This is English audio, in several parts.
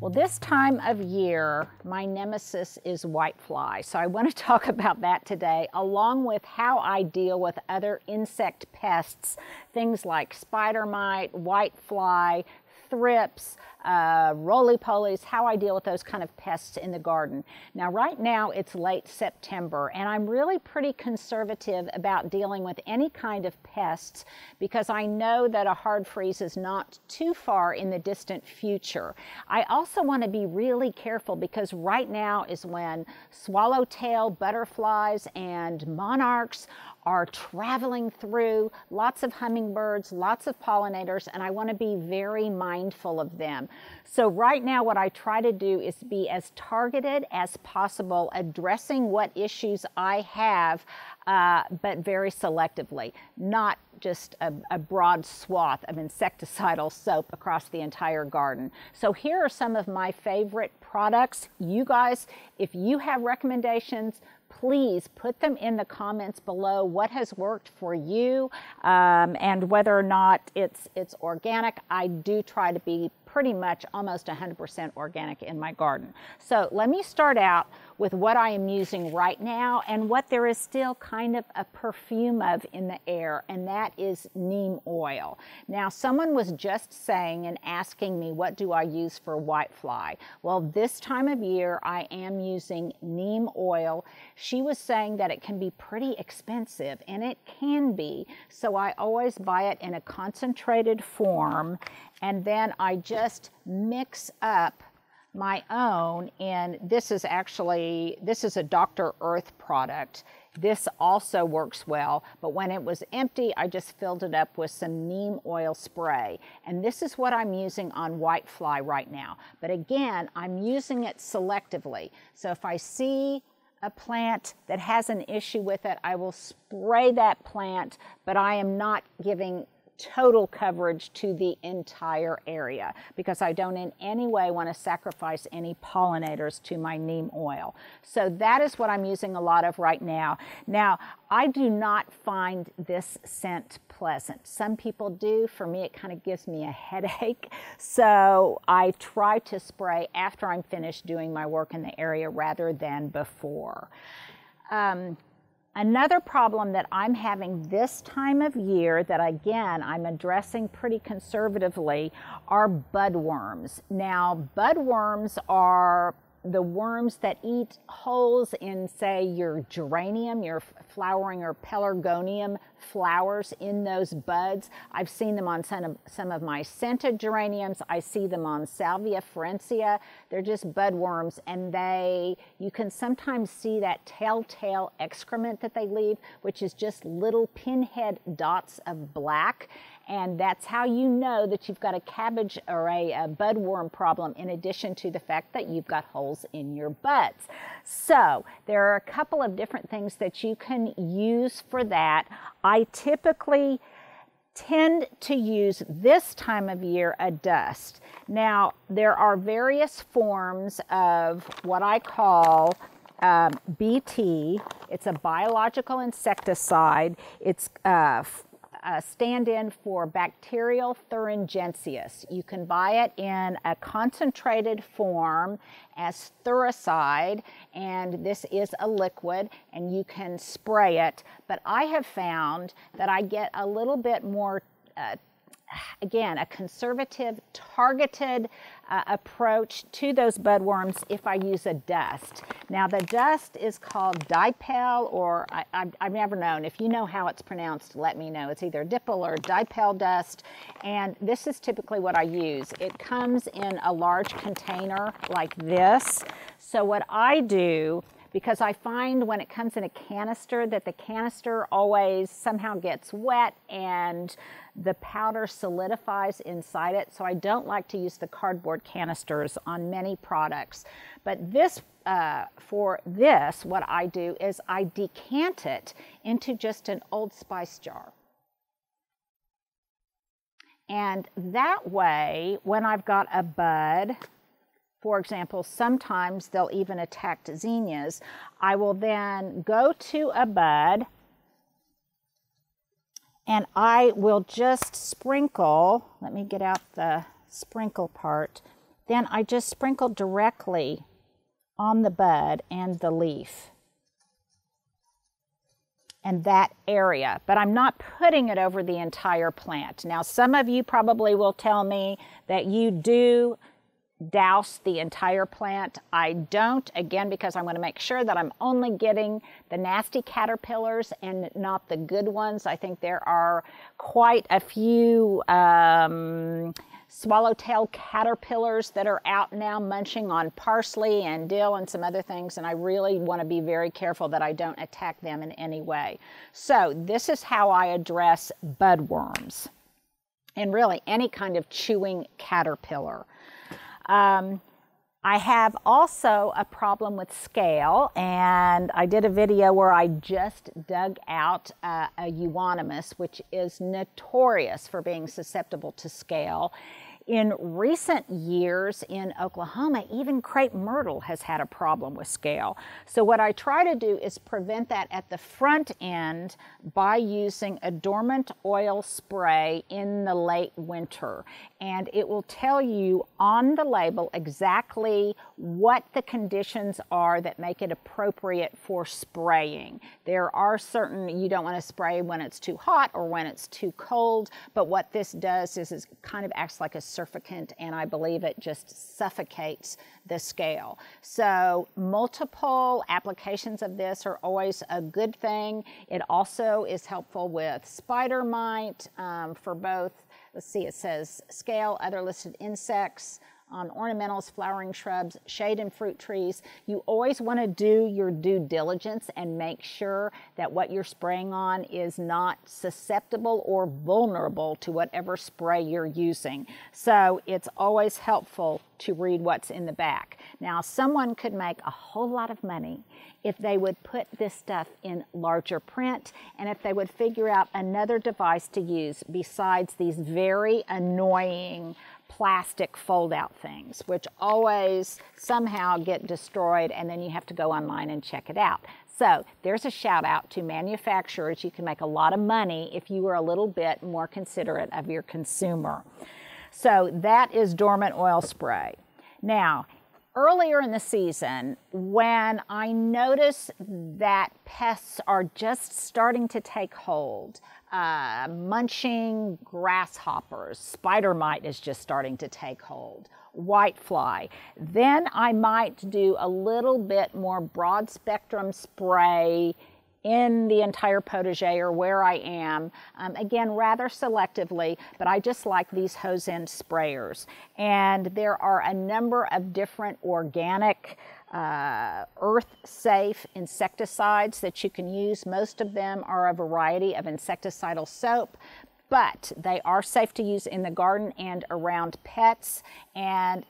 Well, this time of year, my nemesis is whitefly, so I want to talk about that today, along with how I deal with other insect pests, things like spider mite, whitefly, thrips, roly-polies, how I deal with those kind of pests in the garden. Now, right now it's late September, and I'm really pretty conservative about dealing with any kind of pests because I know that a hard freeze is not too far in the distant future. I also want to be really careful because right now is when swallowtail butterflies and monarchs are traveling through, lots of hummingbirds, lots of pollinators, and I want to be very mindful of them. So right now what I try to do is be as targeted as possible, addressing what issues I have, but very selectively, not just a broad swath of insecticidal soap across the entire garden. So here are some of my favorite products. You guys, if you have recommendations, please put them in the comments below, what has worked for you, and whether or not it's organic. I do try to be pretty much almost 100% organic in my garden. So let me start out with what I am using right now and what there is still kind of a perfume of in the air, and that is neem oil. Now, someone was just saying and asking me, what do I use for whitefly? Well, this time of year, I am using neem oil. She was saying that it can be pretty expensive, and it can be, so I always buy it in a concentrated form, and then I just mix up my own, and this is a Dr. Earth product. This also works well, but when it was empty, I just filled it up with some neem oil spray. And this is what I'm using on whitefly right now. But again, I'm using it selectively. So if I see a plant that has an issue with it, I will spray that plant, but I am not giving total coverage to the entire area because I don't in any way want to sacrifice any pollinators to my neem oil. So that is what I'm using a lot of right now. Now, I do not find this scent pleasant. Some people do. For me, it kind of gives me a headache. So I try to spray after I'm finished doing my work in the area rather than before. Another problem that I'm having this time of year that, again, I'm addressing pretty conservatively are budworms. Now, budworms are the worms that eat holes in, say, your geranium, your flowering or pelargonium flowers in those buds. I've seen them on some of my scented geraniums. I see them on Salvia Francia. They're just budworms, and you can sometimes see that telltale excrement that they leave, which is just little pinhead dots of black. And that's how you know that you've got a cabbage or a budworm problem, in addition to the fact that you've got holes in your buds. So there are a couple of different things that you can use for that. I typically tend to use this time of year a dust. Now, there are various forms of what I call BT. It's a biological insecticide. It's stand-in for bacterial thuringiensis. You can buy it in a concentrated form as Thuricide, and this is a liquid, and you can spray it. But I have found that I get a little bit more again, a conservative, targeted approach to those budworms if I use a dust. Now, the dust is called Dipel, or I've never known. If you know how it's pronounced, let me know. It's either Dipel or Dipel dust, and this is typically what I use. It comes in a large container like this. So what I do, because I find when it comes in a canister that the canister always somehow gets wet and the powder solidifies inside it, so I don't like to use the cardboard canisters on many products. But this, for this, what I do is I decant it into just an Old Spice jar. And that way, when I've got a bud, for example, sometimes they'll even attack zinnias. I will then go to a bud and I will just sprinkle, let me get out the sprinkle part. Then I just sprinkle directly on the bud and the leaf and that area, but I'm not putting it over the entire plant. Now, some of you probably will tell me that you do douse the entire plant. I don't, again, because I'm going to make sure that I'm only getting the nasty caterpillars and not the good ones. I think there are quite a few swallowtail caterpillars that are out now munching on parsley and dill and some other things, and I really want to be very careful that I don't attack them in any way. So this is how I address budworms and really any kind of chewing caterpillar. I have also a problem with scale, and I did a video where I just dug out a euonymus, which is notorious for being susceptible to scale. In recent years in Oklahoma, even crepe myrtle has had a problem with scale. So what I try to do is prevent that at the front end by using a dormant oil spray in the late winter. And it will tell you on the label exactly what the conditions are that make it appropriate for spraying. There are certain, you don't want to spray when it's too hot or when it's too cold, but what this does is it kind of acts like a surfactant, and I believe it just suffocates the scale. So multiple applications of this are always a good thing. It also is helpful with spider mite for both, let's see, it says scale, other listed insects, on ornamentals, flowering shrubs, shade and fruit trees. You always want to do your due diligence and make sure that what you're spraying on is not susceptible or vulnerable to whatever spray you're using. So it's always helpful to read what's in the back. Now, someone could make a whole lot of money if they would put this stuff in larger print and if they would figure out another device to use besides these very annoying plastic fold-out things, which always somehow get destroyed, and then you have to go online and check it out. So there's a shout out to manufacturers. You can make a lot of money if you are a little bit more considerate of your consumer. So that is dormant oil spray. Now, earlier in the season, when I notice that pests are just starting to take hold, munching grasshoppers, spider mite is just starting to take hold, whitefly, then I might do a little bit more broad spectrum spray in the entire potager or where I am, again rather selectively, but I just like these hose end sprayers. And there are a number of different organic earth safe insecticides that you can use. Most of them are a variety of insecticidal soap, but they are safe to use in the garden and around pets, and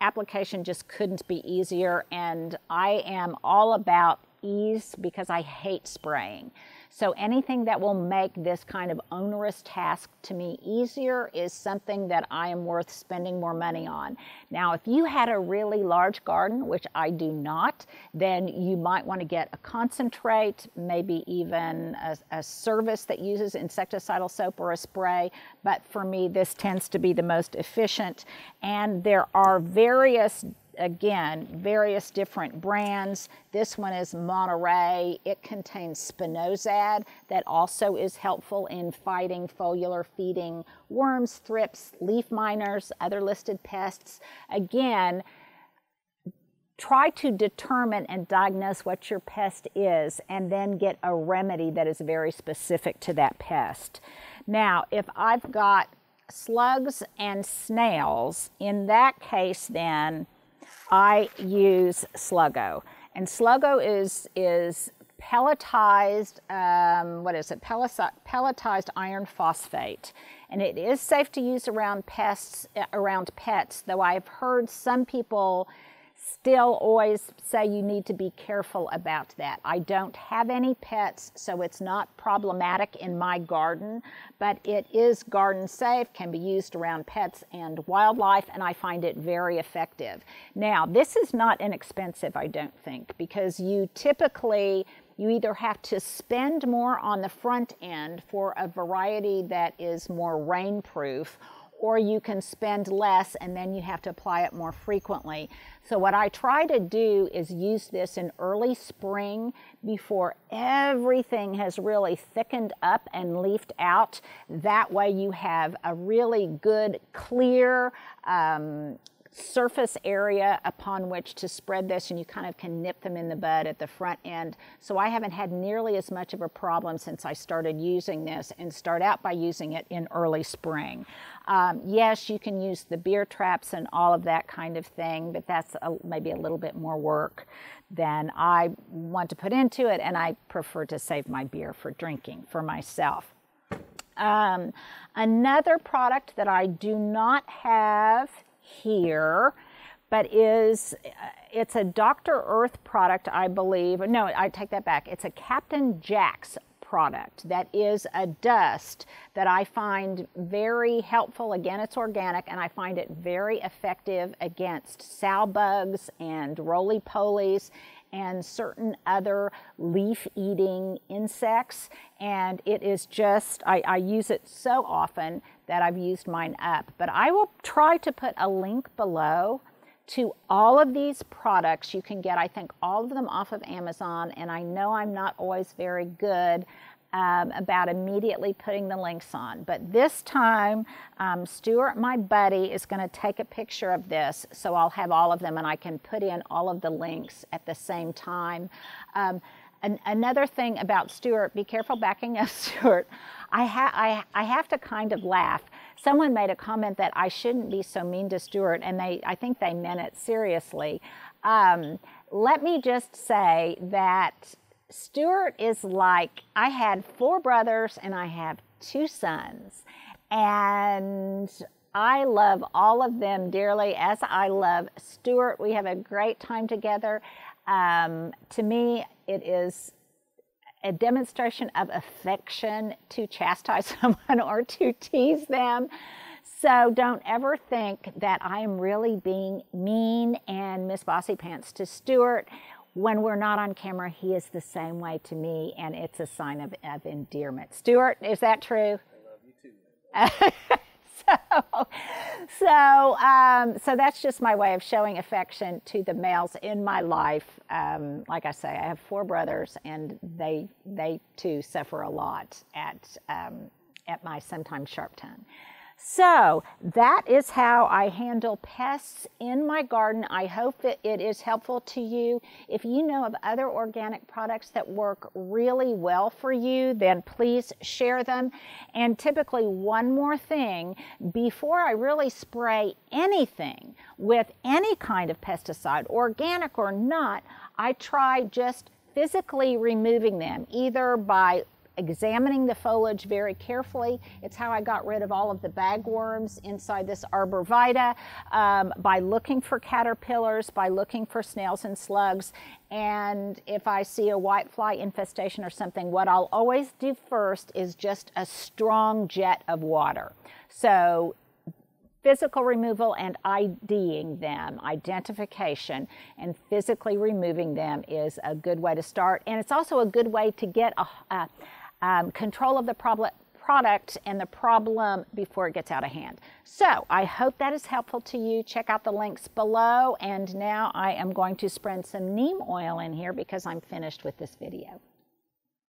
application just couldn't be easier. And I am all about ease because I hate spraying. So anything that will make this kind of onerous task to me easier is something that I am worth spending more money on. Now, if you had a really large garden, which I do not, then you might want to get a concentrate, maybe even a service that uses insecticidal soap or a spray. But for me, this tends to be the most efficient. And there are various, again, various different brands. This one is Monterey. It contains Spinosad that also is helpful in fighting foliar feeding worms, thrips, leaf miners, other listed pests. Again, try to determine and diagnose what your pest is and then get a remedy that is very specific to that pest. Now, if I've got slugs and snails, in that case then, I use Sluggo, and Sluggo is pelletized, pelletized iron phosphate, and it is safe to use around pests, around pets, though I've heard some people still always say you need to be careful about that. I don't have any pets, so it's not problematic in my garden, but it is garden safe, can be used around pets and wildlife, and I find it very effective. Now, this is not inexpensive, I don't think, because you typically, you either have to spend more on the front end for a variety that is more rainproof, or you can spend less and then you have to apply it more frequently. So what I try to do is use this in early spring before everything has really thickened up and leafed out. That way you have a really good, clear surface area upon which to spread this, and you kind of can nip them in the bud at the front end. So I haven't had nearly as much of a problem since I started using this, and start out by using it in early spring. Yes, you can use the beer traps and all of that kind of thing, but that's maybe a little bit more work than I want to put into it, and I prefer to save my beer for drinking for myself. Another product that I do not have here, but it's a Dr. Earth product, I believe. No, I take that back. It's a Captain Jack's product that is a dust that I find very helpful. Again, it's organic, and I find it very effective against sow bugs and roly-polies and certain other leaf-eating insects. And it is just, I use it so often that I've used mine up. But I will try to put a link below to all of these products. You can get, I think, all of them off of Amazon, and I know I'm not always very good about immediately putting the links on. But this time, Stuart, my buddy, is going to take a picture of this, so I'll have all of them and I can put in all of the links at the same time. Another thing about Stuart, be careful backing up Stuart. I have to kind of laugh. Someone made a comment that I shouldn't be so mean to Stuart, and I think they meant it seriously. Let me just say that Stuart is like, I had 4 brothers and I have 2 sons, and I love all of them dearly as I love Stuart. We have a great time together. To me, it is a demonstration of affection to chastise someone or to tease them. So don't ever think that I am really being mean and Miss Bossy Pants to Stuart. When we're not on camera, he is the same way to me, and it's a sign of endearment. Stuart, is that true? I love you too. So that's just my way of showing affection to the males in my life. Like I say, I have 4 brothers, and they too suffer a lot at my sometimes sharp tongue. So that is how I handle pests in my garden. I hope that it is helpful to you. If you know of other organic products that work really well for you, then please share them. And typically, one more thing, before I really spray anything with any kind of pesticide, organic or not, I try just physically removing them, either by examining the foliage very carefully. It's how I got rid of all of the bagworms inside this arborvitae, by looking for caterpillars, by looking for snails and slugs. And if I see a whitefly infestation or something, what I'll always do first is just a strong jet of water. So physical removal and IDing them, identification, and physically removing them is a good way to start. And it's also a good way to get control of the product and the problem before it gets out of hand. So I hope that is helpful to you. Check out the links below. And now I am going to spread some neem oil in here because I'm finished with this video.